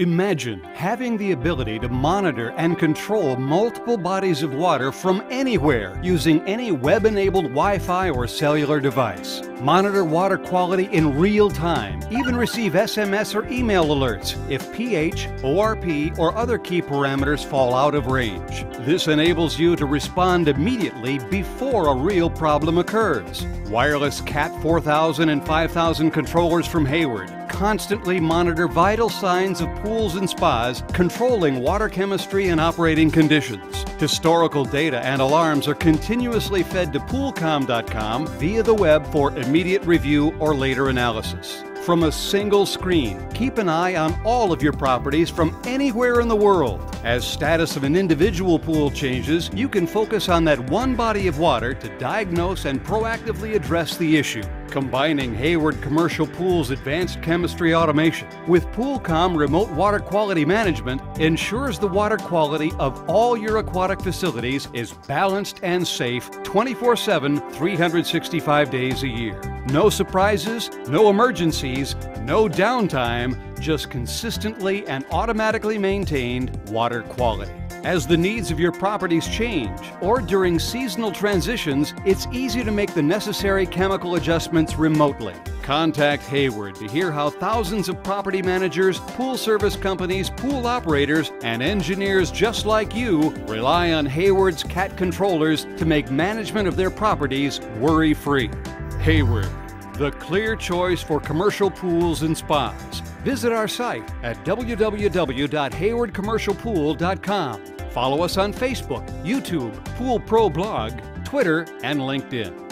Imagine having the ability to monitor and control multiple bodies of water from anywhere using any web-enabled Wi-Fi or cellular device. Monitor water quality in real time, even receive SMS or email alerts if pH, ORP, or other key parameters fall out of range. This enables you to respond immediately before a real problem occurs. Wireless CAT 4000 and 5000 controllers from Hayward constantly monitor vital signs of pools and spas, controlling water chemistry and operating conditions. Historical data and alarms are continuously fed to PoolComm.com via the web for immediate review or later analysis. From a single screen, keep an eye on all of your properties from anywhere in the world. As status of an individual pool changes, you can focus on that one body of water to diagnose and proactively address the issue. Combining Hayward Commercial Pool's advanced chemistry automation with PoolComm remote water quality management ensures the water quality of all your aquatic facilities is balanced and safe 24/7, 365 days a year. No surprises, no emergencies, no downtime, just consistently and automatically maintained water quality. As the needs of your properties change or during seasonal transitions, it's easy to make the necessary chemical adjustments remotely. Contact Hayward to hear how thousands of property managers, pool service companies, pool operators, and engineers just like you rely on Hayward's CAT controllers to make management of their properties worry-free. Hayward, the clear choice for commercial pools and spas. Visit our site at www.haywardcommercialpool.com. Follow us on Facebook, YouTube, Pool Pro Blog, Twitter, and LinkedIn.